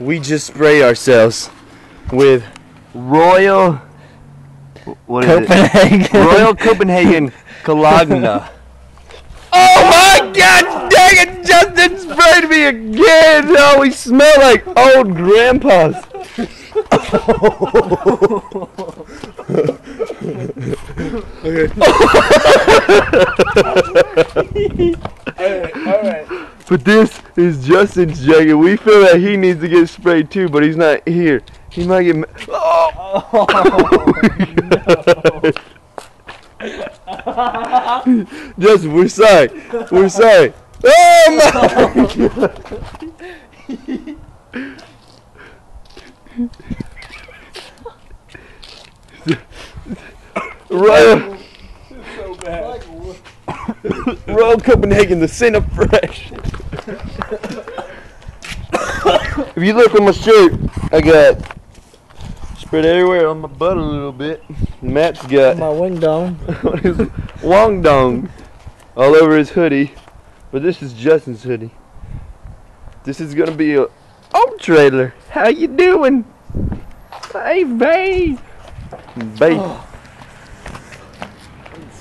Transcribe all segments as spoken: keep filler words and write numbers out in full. we just sprayed ourselves with Royal what is Copenhagen. It? Royal Copenhagen Cologne. Oh my god dang it, Justin sprayed me again! Oh, we smell like old grandpas. Alright, alright. But this is Justin's jacket. We feel that he needs to get sprayed too, but he's not here. He might get ma oh! Oh no. Justin, we're sorry. We're sorry. Oh my god! Royal, so bad. Royal Copenhagen, the scent of fresh. If you look on my shirt, I got spread everywhere on my butt a little bit. Matt's got my wing dong, his wong dong, all over his hoodie. But this is Justin's hoodie. This is gonna be a oh trailer. How you doing? Hey, babe. Babe. Oh.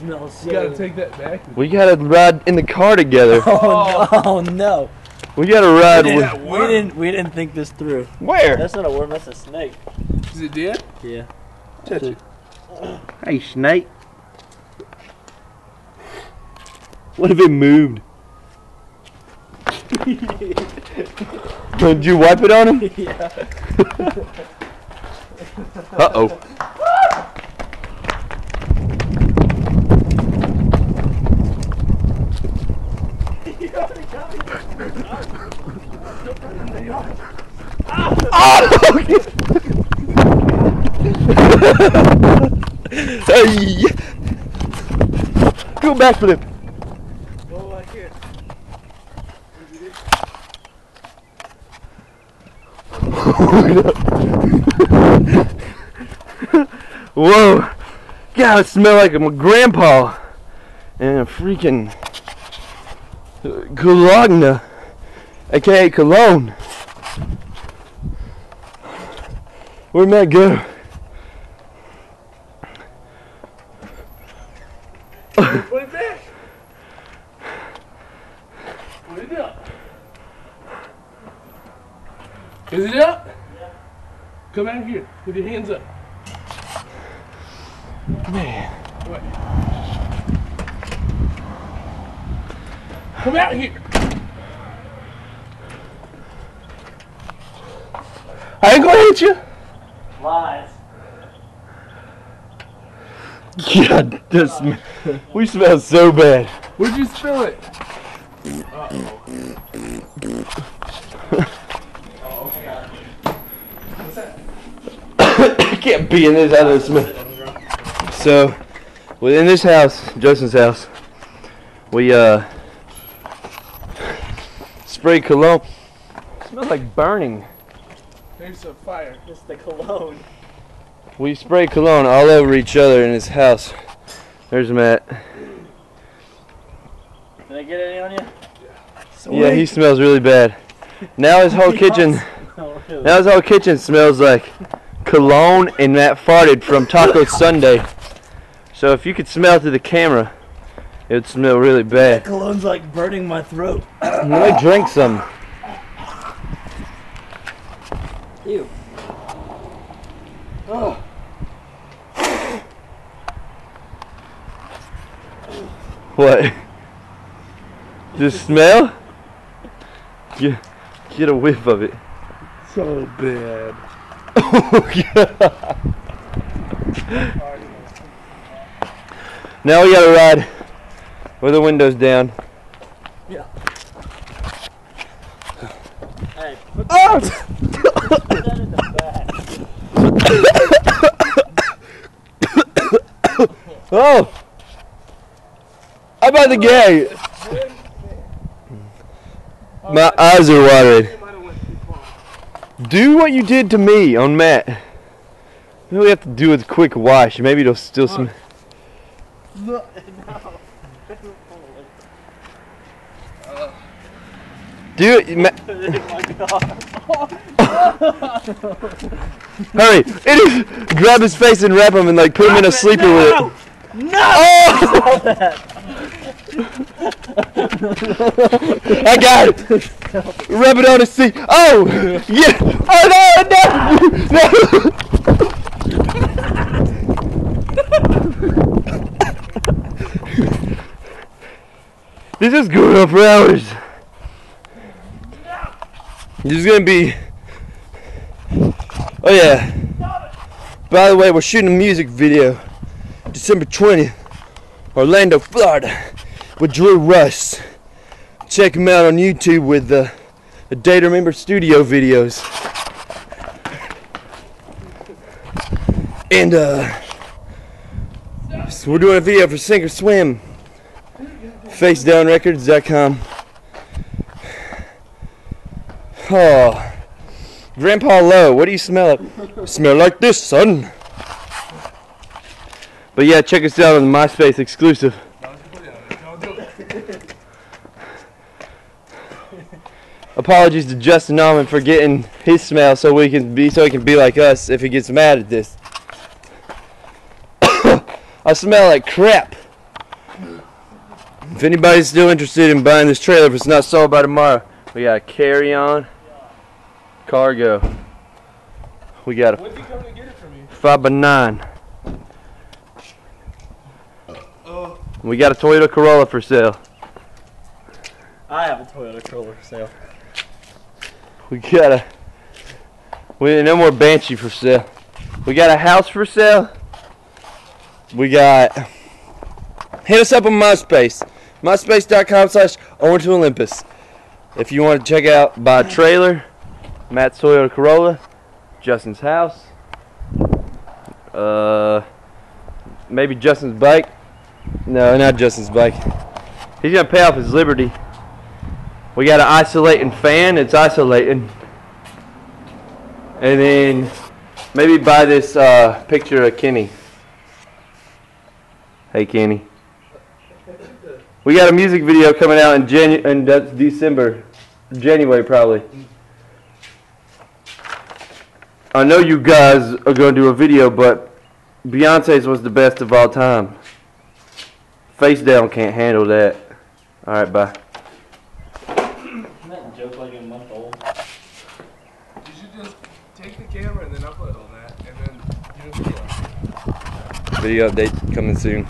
No, you gotta take that back. We gotta ride in the car together. Oh, oh no. no! We gotta ride. It with we didn't. We didn't think this through. Where? That's not a worm. That's a snake. Is it dead? Yeah. Touch it. Hey, snake. What if it moved? Did you wipe it on him? Yeah. uh oh. Hey! Do a backflip! Go like it. Whoa! God, it smelled like my grandpa and a freaking Cologne, aka Cologne. Where'd Matt go? Put it back. Put it up. Is it up? Yeah. Come out here with your hands up. Man. Wait. Come out here. I ain't gonna hit you. Lies. God, this sm we smell so bad. Where'd you spill it? Uh-oh. Oh, okay. What's that? I can't be in this out of the smell. So, within this house, Justin's house, we uh spray cologne. It smells like burning. There's a fire. It's the cologne. We spray cologne all over each other in his house. There's Matt. Did I get any on you? Yeah, so yeah he smells really bad. Now his whole kitchen, no, really. now his whole kitchen smells like cologne and Matt farted from Taco Sunday. So if you could smell through the camera, it would smell really bad. That cologne's like burning my throat. Let me drink some. Ew. Oh. What? The smell? Get, get a whiff of it. So bad. Oh yeah. Now we gotta ride with the windows down. Yeah. Hey. Put oh. Put that in the back. Oh! How about the gay? My eyes are watering. Do what you did to me on Matt. Maybe we have to do a quick wash. Maybe it'll still smell. Dude, oh my God. Hurry! It is. Grab his face and wrap him and like put him in a sleeper no! with it. No! Oh! I got it. Rub it on his seat. Oh! Yeah! Oh no! No! No! This is going on for hours. This is gonna be. Oh yeah. By the way, we're shooting a music video, December twentieth, Orlando, Florida, with Drew Russ. Check him out on YouTube with the A Day To Remember studio videos. And uh, so we're doing a video for Sink or Swim. face down records dot com. Oh, Grandpa Lowe, what do you smell? Smell like this, son. But yeah, check us out on the MySpace exclusive. Don't do it. Apologies to Justin Allman for getting his smell, so we can be so he can be like us if he gets mad at this. I smell like crap. If anybody's still interested in buying this trailer, if it's not sold by tomorrow, we got a carry-on cargo. We got a when did you come to get it for me? five by nine. Oh. We got a Toyota Corolla for sale. I have a Toyota Corolla for sale. We got a... We no more Banshee for sale. We got a house for sale. We got... Hit us up on MySpace. MySpace dot com slash Owen to Olympus. If you want to check out by trailer, Matt's Toyota Corolla, Justin's house, uh, maybe Justin's bike. No, not Justin's bike. He's gonna pay off his Liberty. We got an isolating fan. It's isolating. And then maybe buy this uh, picture of Kenny. Hey, Kenny. We got a music video coming out in Janu and that's December, January probably. I know you guys are going to do a video, but Beyonce's was the best of all time. Face Down can't handle that. All right, bye. Isn't that joke like a month old? You should just take the camera and then upload all that, and then you know, video update coming soon.